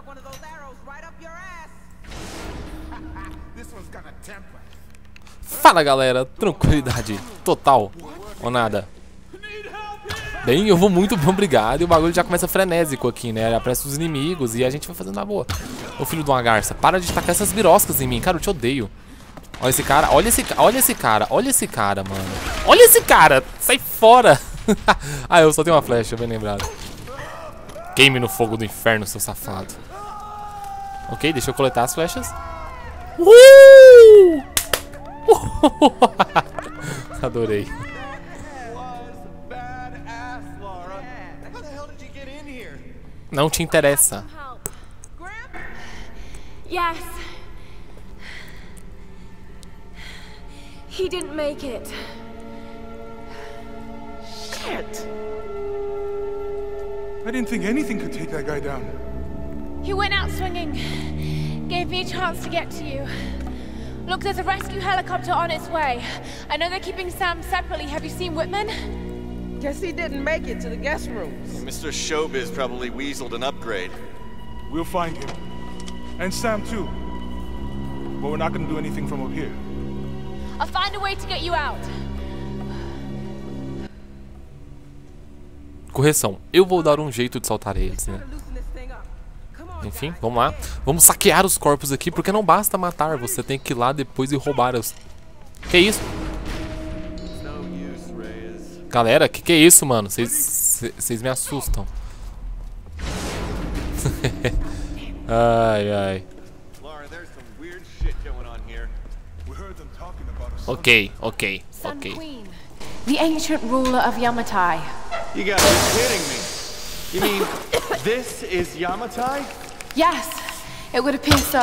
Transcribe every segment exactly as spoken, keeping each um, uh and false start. dug one of those arrows right up your ass. This one's gonna temper. Fala galera, tranquilidade total ou nada. Bem, eu vou muito bom, obrigado. E o bagulho já começa frenésico aqui, né? Aparece os inimigos e a gente vai fazendo na boa. Ô filho de uma garça, para de tacar essas biroscas em mim, cara, eu te odeio. Olha esse cara, olha esse, olha esse cara, olha esse cara, mano. Olha esse cara, sai fora. Ah, eu só tenho uma flecha, bem lembrado. Queime no fogo do inferno, seu safado. Ok, deixa eu coletar as flechas. Uh! Uh! Adorei. Não te interessa. Yes. He didn't make it. Shit. I didn't think anything could take that guy down. He went out swinging. Gave me a chance to get to you. Look, there's a rescue helicopter on its way. I know they're keeping Sam separately. Have you seen Whitman? Guess he didn't make it to the guest rooms. Mister Showbiz probably weaseled an upgrade. We'll find him. And Sam too. But we're not gonna do anything from up here. I'll find a way to get you out. Correção, eu vou dar um jeito de saltar eles, né? Enfim, vamos lá. Vamos saquear os corpos aqui, porque não basta matar, você tem que ir lá depois e roubar os... Que isso? Galera, que que é isso, mano? Vocês me assustam. Ai, ai. Ok, ok, ok. The ancient ruler of Yamatai. You gotta be kidding me. You mean this is Yamatai? Yes, it would appear so.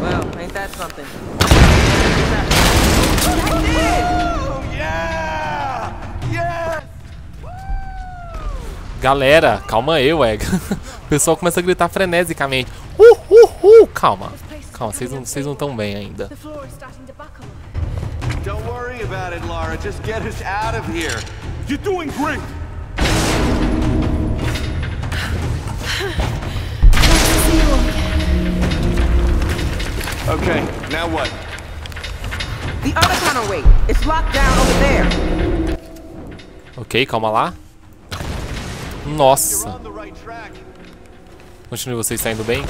Well, ain't that something? Galera, calma aí, ué. O pessoal começa a gritar frenesicamente. Uh, uh, uh. Calma, calma, vocês não vocês não estão bem ainda. Don't worry about it, Laura. Just get us out of here. You're doing great. Okay, now what? The other tunnelway. It's locked down over there. Ok, calma lá. Nossa. Continue vocês saindo bem.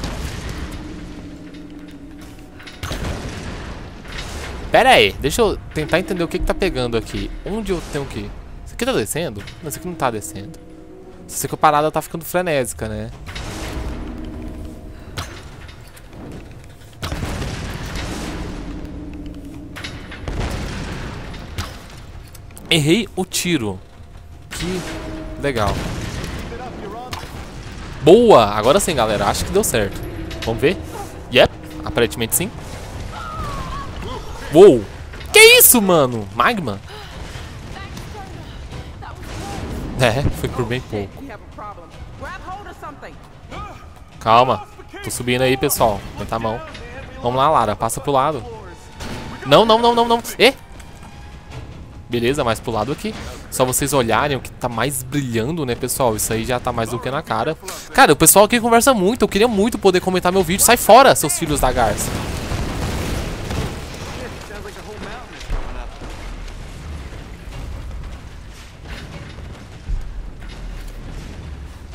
Pera aí, deixa eu tentar entender o que que tá pegando aqui. Onde eu tenho que ir? Isso aqui tá descendo? Não, isso aqui não tá descendo. Só sei que a parada tá ficando frenésica, né? Errei o tiro. Que legal. Boa! Agora sim, galera. Acho que deu certo. Vamos ver? Yep. Aparentemente sim. Uou! Que isso, mano? Magma? É, foi por bem pouco. Calma. Tô subindo aí, pessoal. Levanta a mão. Vamos lá, Lara. Passa pro lado. Não, não, não, não, não. E? Beleza, mais pro lado aqui. Só vocês olharem o que tá mais brilhando, né, pessoal? Isso aí já tá mais do que na cara. Cara, o pessoal aqui conversa muito. Eu queria muito poder comentar meu vídeo. Sai fora, seus filhos da garça.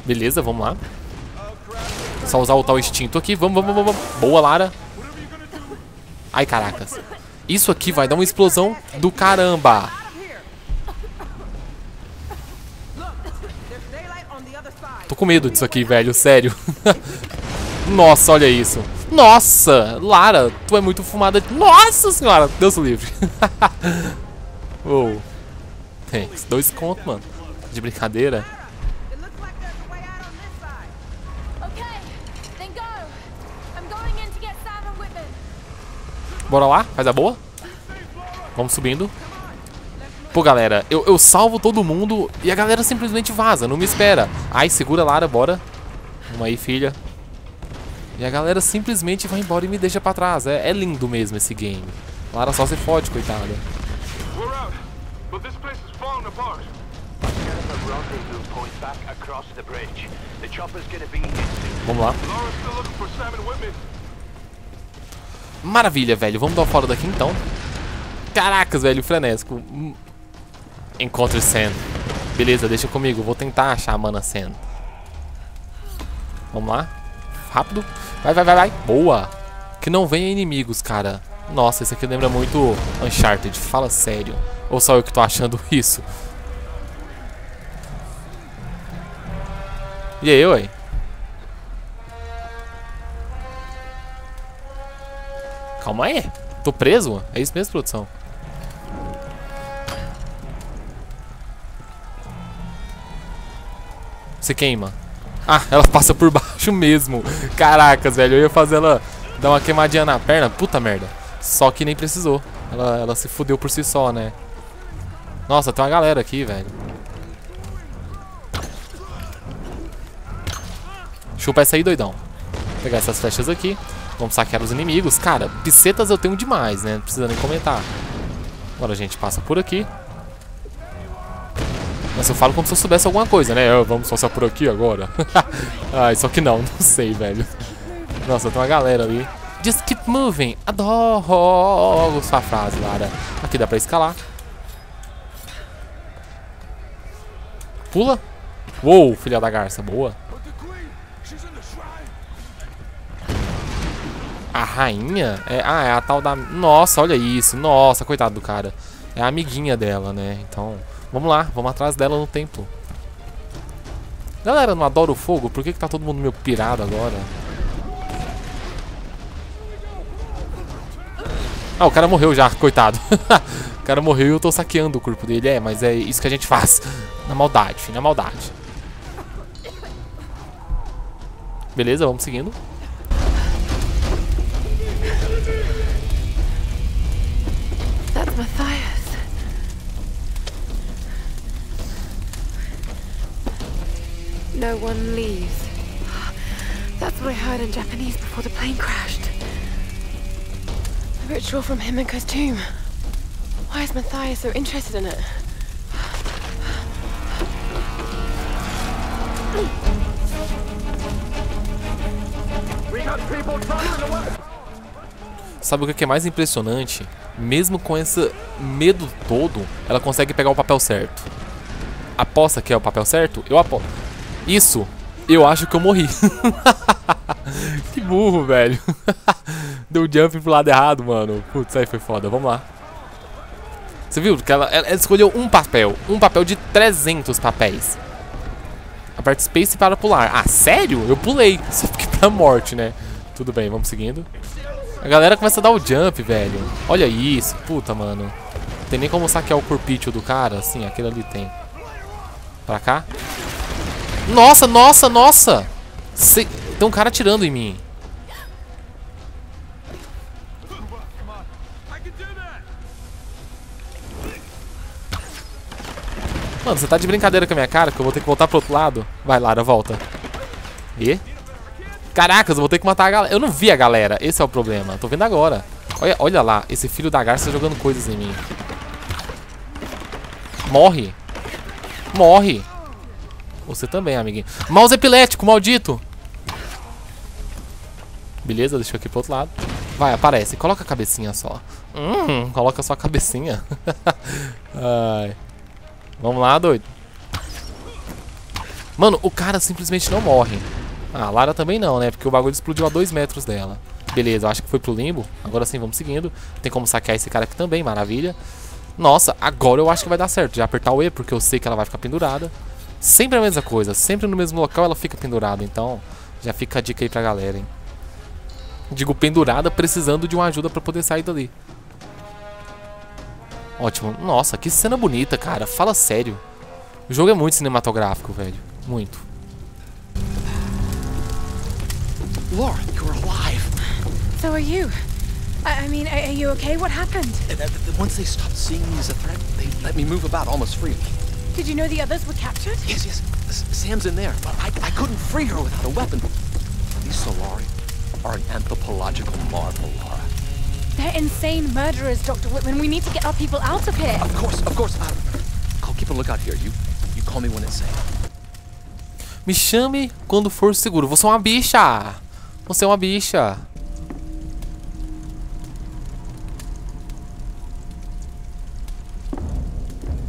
Beleza, vamos lá. Só usar o tal instinto aqui. Vamos, vamos, vamos, vamos. Boa, Lara. Ai, caracas. Isso aqui vai dar uma explosão do caramba. Tô com medo disso aqui, velho. Sério. Nossa, olha isso. Nossa, Lara, tu é muito fumada. Nossa senhora, Deus livre. Uou. Thanks. Dois contos, mano. De brincadeira. Bora lá, faz a boa. Vamos subindo. Pô, galera, eu, eu salvo todo mundo e a galera simplesmente vaza, não me espera. Ai, segura, Lara, bora. Vamos aí, filha. E a galera simplesmente vai embora e me deixa pra trás. É, é lindo mesmo esse game. Lara só se fode, coitada. Vamos lá. Maravilha, velho. Vamos dar o fora daqui então. Caracas, velho, frenético. Encontre Sam. Beleza, deixa comigo. Vou tentar achar a mana Sam. Vamos lá. Rápido. Vai, vai, vai, vai. Boa. Que não venha inimigos, cara. Nossa, isso aqui lembra muito Uncharted. Fala sério. Ou só eu que tô achando isso? E aí, oi? Calma aí. Tô preso? É isso mesmo, produção? Você queima. Ah, ela passa por baixo mesmo. Caracas, velho. Eu ia fazer ela dar uma queimadinha na perna. Puta merda. Só que nem precisou. Ela, ela se fudeu por si só, né? Nossa, tem uma galera aqui, velho. Chupa essa aí, doidão. Vou pegar essas flechas aqui. Vamos saquear os inimigos. Cara, picetas eu tenho demais, né? Não precisa nem comentar. Agora a gente passa por aqui. Mas eu falo como se eu soubesse alguma coisa, né? Eu, vamos passar por aqui agora. Ai, só que não. Não sei, velho. Nossa, tem uma galera ali. Just keep moving. Adoro sua frase, Lara. Aqui dá pra escalar. Pula. Uou, filha da garça. Boa. A rainha? É, ah, é a tal da... Nossa, olha isso. Nossa, coitado do cara. É a amiguinha dela, né? Então, vamos lá. Vamos atrás dela no templo. Galera, não adoro o fogo? Por que que tá todo mundo meio pirado agora? Ah, o cara morreu já, coitado. O cara morreu e eu tô saqueando o corpo dele. É, mas é isso que a gente faz. Na maldade, filho, na maldade. Beleza, vamos seguindo. Matthias. No one leaves. That's what I heard in Japanese before the plane crashed. The ritual from Himiko's tomb. Why is Matthias so interested in it? We got people trapped in the woods. Sabe o que é mais impressionante? Mesmo com esse medo todo, ela consegue pegar o papel certo. Aposta que é o papel certo? Eu aposto. Isso! Eu acho que eu morri. Que burro, velho. Deu jump pro lado errado, mano. Putz, aí foi foda. Vamos lá. Você viu que ela, ela escolheu um papel. Um papel de trezentos papéis. Aperte Space para pular. Ah, sério? Eu pulei. Só porque pra morte, né? Tudo bem, vamos seguindo. A galera começa a dar o jump, velho. Olha isso, puta, mano. Não tem nem como saquear o corpício do cara. Assim, aquele ali tem. Pra cá. Nossa, nossa, nossa. Se... Tem um cara atirando em mim. Mano, você tá de brincadeira com a minha cara? Que eu vou ter que voltar pro outro lado. Vai, Lara, volta. E... Caracas, eu vou ter que matar a galera. Eu não vi a galera, esse é o problema. Tô vendo agora. Olha, olha lá, esse filho da garça jogando coisas em mim. Morre. Morre. Você também, amiguinho. Mouse epilético, maldito. Beleza, deixa eu aqui pro outro lado. Vai, aparece. Coloca a cabecinha só. Hum, coloca só a cabecinha. Ai. Vamos lá, doido. Mano, o cara simplesmente não morre. Ah, a Lara também não, né? Porque o bagulho explodiu a dois metros dela. Beleza, eu acho que foi pro limbo. Agora sim, vamos seguindo. Tem como saquear esse cara aqui também, maravilha. Nossa, agora eu acho que vai dar certo. Já apertar o E, porque eu sei que ela vai ficar pendurada. Sempre a mesma coisa. Sempre no mesmo local ela fica pendurada. Então, já fica a dica aí pra galera, hein? Digo pendurada, precisando de uma ajuda pra poder sair dali. Ótimo. Nossa, que cena bonita, cara. Fala sério. O jogo é muito cinematográfico, velho. Muito. Laura, you're alive. So are you. I, I mean, are you okay? What happened? Once they stopped seeing me as a threat, they let me move about almost freely. Did you know the others were captured? Yes, yes. Sam's in there, but I, I couldn't free her without a weapon. These Solari are an anthropological marvel, Laura. They're insane murderers, Doctor Whitman. We need to get our people out of here. Of course, of course. I'll, I'll keep a lookout here. You You call me when it's safe. Me chame quando for seguro. Você é uma bicha. Você é uma bicha.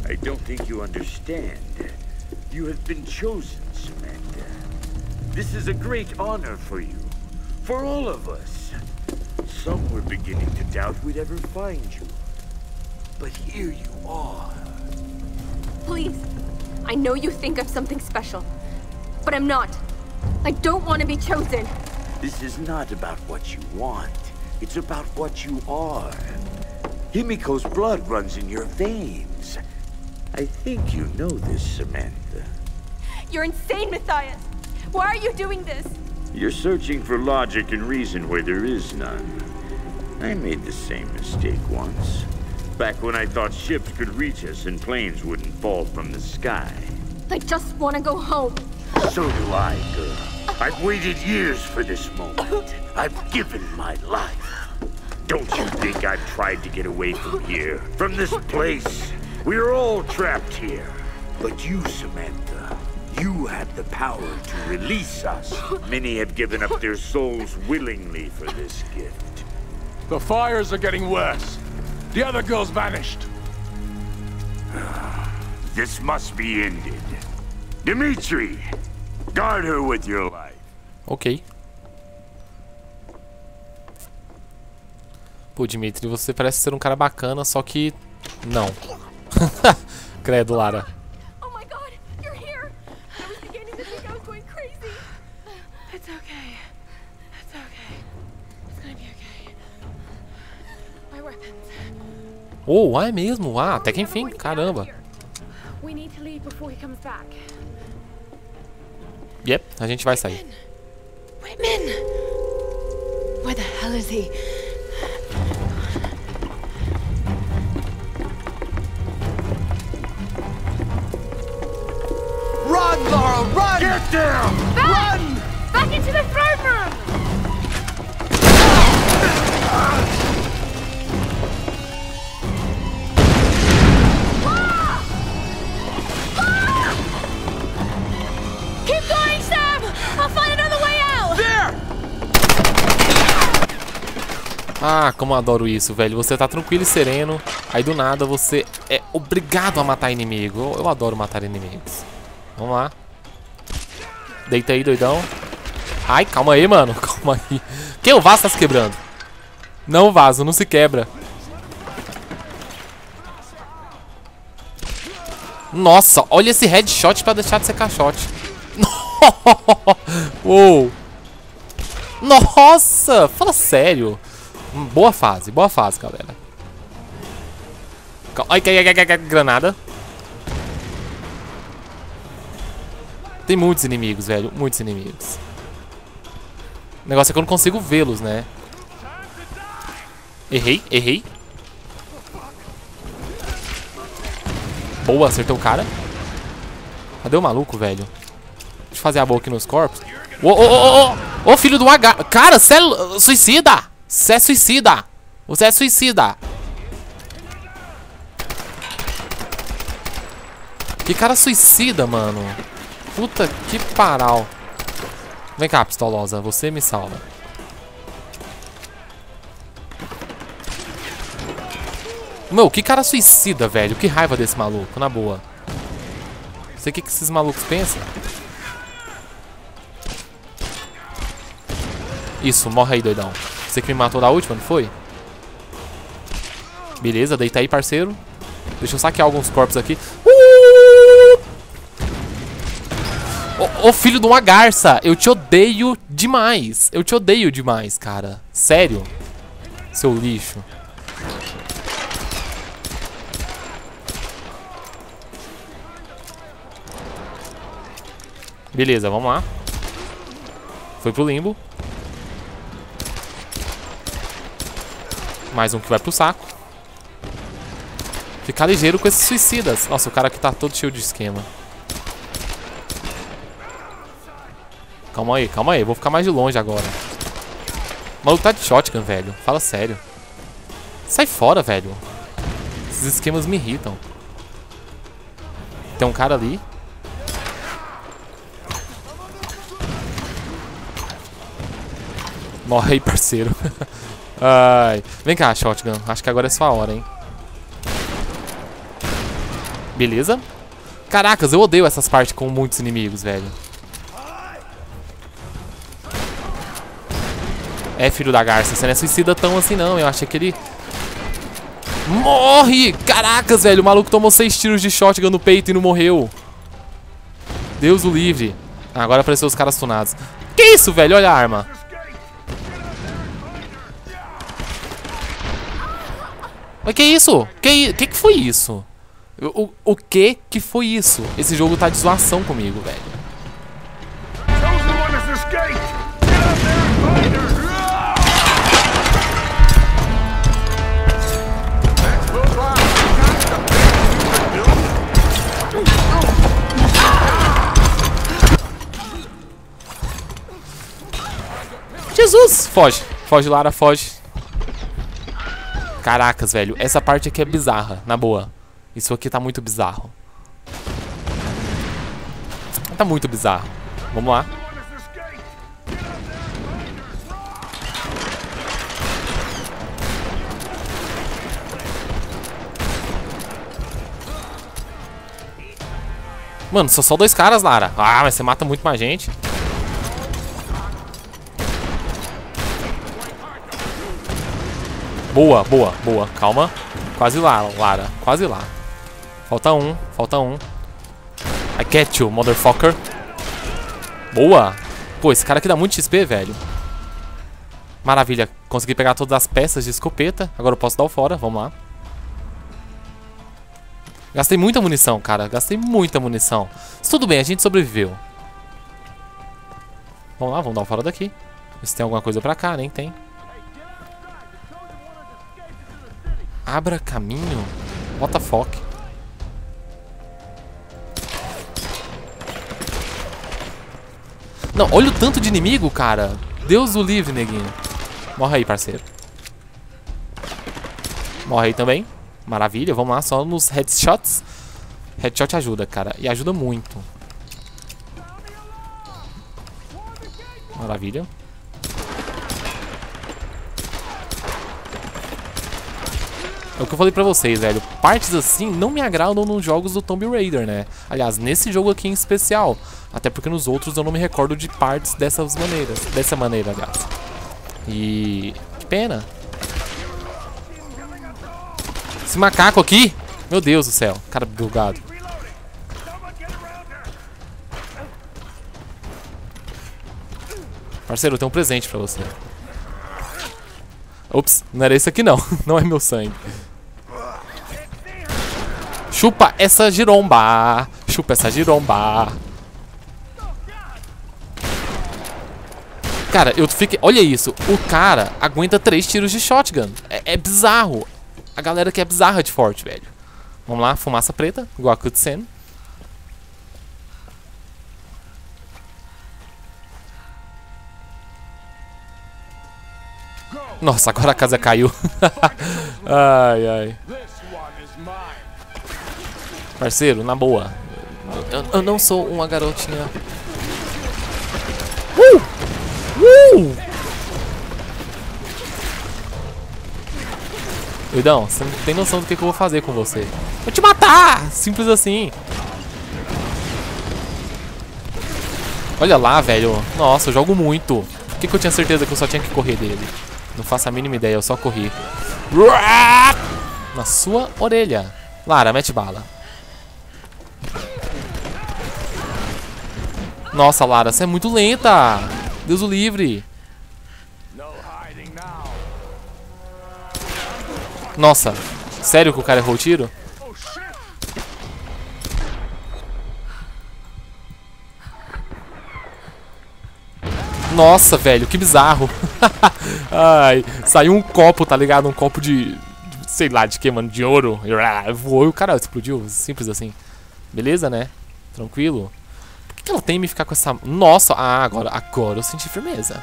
I don't think you understand. You have been chosen, Samantha. This is a great honor for you, for all of us. Some were beginning to doubt we'd ever find you, but here you are. Please, I know you think I'm something special, but I'm not. I don't want to be chosen. This is not about what you want. It's about what you are. Himiko's blood runs in your veins. I think you know this, Samantha. You're insane, Matthias! Why are you doing this? You're searching for logic and reason where there is none. I made the same mistake once. Back when I thought ships could reach us and planes wouldn't fall from the sky. I just want to go home. So do I, girl. I've waited years for this moment. I've given my life. Don't you think I've tried to get away from here? From this place? We're all trapped here. But you, Samantha, you have the power to release us. Many have given up their souls willingly for this gift. The fires are getting worse. The other girl's vanished. This must be ended. Dimitri, guard her with your life. Ok. Pô, Dimitri, você parece ser um cara bacana, só que... não. Credo, Lara. Oh my God, you're here. I was beginning to think I was going crazy. It's okay. It's okay. It's gonna be okay. My weapons. Oh, é mesmo. Ah, até que enfim, caramba. We need to leave before he comes back. Yep, a gente vai sair. Whitman. Where the hell is he? Run, Laura, run! Get down! Back! Run! Back into the throne room! Ah! Ah! Keep going, Sam! I'll find another way out! There! Ah, como eu adoro isso, velho. Você tá tranquilo e sereno, aí do nada você é obrigado a matar inimigo. Eu, eu adoro matar inimigos. Vamos lá. Deita aí, doidão. Ai, calma aí, mano. Calma aí. Que o vaso tá se quebrando. Não, o vaso não se quebra. Nossa, olha esse headshot pra deixar de ser caixote. Uou. Nossa, fala sério. Boa fase, boa fase, galera. Ai, ai, ai, ai, granada. Tem muitos inimigos, velho. Muitos inimigos. O negócio é que eu não consigo vê-los, né? Errei, errei. Boa, acertou o cara. Cadê o maluco, velho? Deixa eu fazer a boa aqui nos corpos. Ô, ô, ô, ô! Ô, filho do H! Cara, você é suicida! Você é suicida! Você é suicida! Que cara suicida, mano! Puta que paral. Vem cá, pistolosa. Você me salva. Meu, que cara suicida, velho. Que raiva desse maluco, na boa. Não sei o que, que esses malucos pensam. Isso, morre aí, doidão. Você que me matou da última, não foi? Beleza, deita aí, parceiro. Deixa eu saquear alguns corpos aqui. Ô, filho de uma garça, eu te odeio demais. Eu te odeio demais, cara. Sério. Seu lixo. Beleza, vamos lá. Foi pro limbo. Mais um que vai pro saco. Ficar ligeiro com esses suicidas. Nossa, o cara aqui tá todo cheio de esquema. Calma aí, calma aí. Vou ficar mais de longe agora. O maluco tá de shotgun, velho. Fala sério. Sai fora, velho. Esses esquemas me irritam. Tem um cara ali. Morre aí, parceiro. Ai. Vem cá, Shotgun. Acho que agora é sua hora, hein? Beleza. Caracas, eu odeio essas partes com muitos inimigos, velho. É, filho da garça, você não é suicida tão assim, não. Eu achei que ele... Morre! Caracas, velho, o maluco tomou seis tiros de shotgun no peito e não morreu. Deus o livre. Ah, agora apareceu os caras tunados. Que isso, velho? Olha a arma. Mas que isso? Que, que que foi isso? O, o que que foi isso? Esse jogo tá de zoação comigo, velho. Jesus! Foge. Foge, Lara, foge. Caracas, velho. Essa parte aqui é bizarra, na boa. Isso aqui tá muito bizarro. Tá muito bizarro. Vamos lá. Mano, são só dois caras, Lara. Ah, mas você mata muito mais gente. Boa, boa, boa. Calma. Quase lá, Lara. Quase lá. Falta um. Falta um. I get you, motherfucker. Boa. Pô, esse cara aqui dá muito X P, velho. Maravilha. Consegui pegar todas as peças de escopeta. Agora eu posso dar o fora. Vamos lá. Gastei muita munição, cara. Gastei muita munição. Mas tudo bem, a gente sobreviveu. Vamos lá, vamos dar o fora daqui. Ver se tem alguma coisa pra cá. Nem tem. Abra caminho? What the fuck? Não, olha o tanto de inimigo, cara. Deus o livre, neguinho. Morre aí, parceiro. Morre aí também. Maravilha, vamos lá, só nos headshots. Headshot ajuda, cara. E ajuda muito. Maravilha. É o que eu falei pra vocês, velho. Partes assim não me agradam nos jogos do Tomb Raider, né? Aliás, nesse jogo aqui em especial. Até porque nos outros eu não me recordo de partes dessas maneiras. Dessa maneira, aliás. E... que pena. Esse macaco aqui. Meu Deus do céu. Cara bugado. Parceiro, eu tenho um presente pra você. Ops, não era esse aqui não. Não é meu sangue. Chupa essa giromba. Chupa essa giromba. Cara, eu fiquei... Olha isso. O cara aguenta três tiros de shotgun. É, é bizarro. A galera que é bizarra de forte, velho. Vamos lá, fumaça preta. Igual a Kutsen. Nossa, agora a casa caiu. Ai, ai. Parceiro, na boa. Eu, eu não sou uma garotinha. Uh! Uh! Doidão, você não tem noção do que, que eu vou fazer com você. Vou te matar! Simples assim. Olha lá, velho. Nossa, eu jogo muito. Por que, que eu tinha certeza que eu só tinha que correr dele? Não faço a mínima ideia, eu só corri. Na sua orelha. Lara, mete bala. Nossa, Lara, você é muito lenta. Deus o livre. Nossa, sério que o cara errou o tiro? Nossa, velho, que bizarro. Ai, saiu um copo, tá ligado? Um copo de, de sei lá, de que, mano? De ouro. Voou e o cara explodiu. Simples assim. Beleza, né? Tranquilo. Por que, que ela tem me ficar com essa... Nossa, ah, agora, agora eu senti firmeza.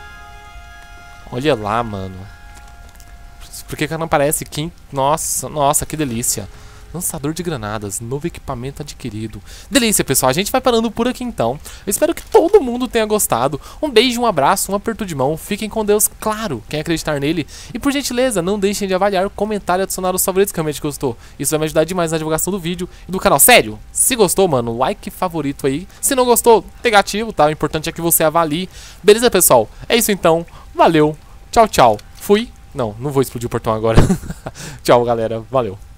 Olha lá, mano. Por que, que ela não aparece? Quem... Nossa, nossa, que delícia. Lançador de granadas, novo equipamento adquirido. Delícia, pessoal, a gente vai parando por aqui então. Eu espero que todo mundo tenha gostado. Um beijo, um abraço, um aperto de mão. Fiquem com Deus, claro, quem acreditar nele. E por gentileza, não deixem de avaliar, comentar e adicionar os favoritos que realmente gostou. Isso vai me ajudar demais na divulgação do vídeo e do canal. Sério, se gostou, mano, like favorito aí. Se não gostou, negativo, tá? O importante é que você avalie. Beleza, pessoal? É isso então. Valeu. Tchau, tchau. Fui. Não, não vou explodir o portão agora. Tchau, galera. Valeu.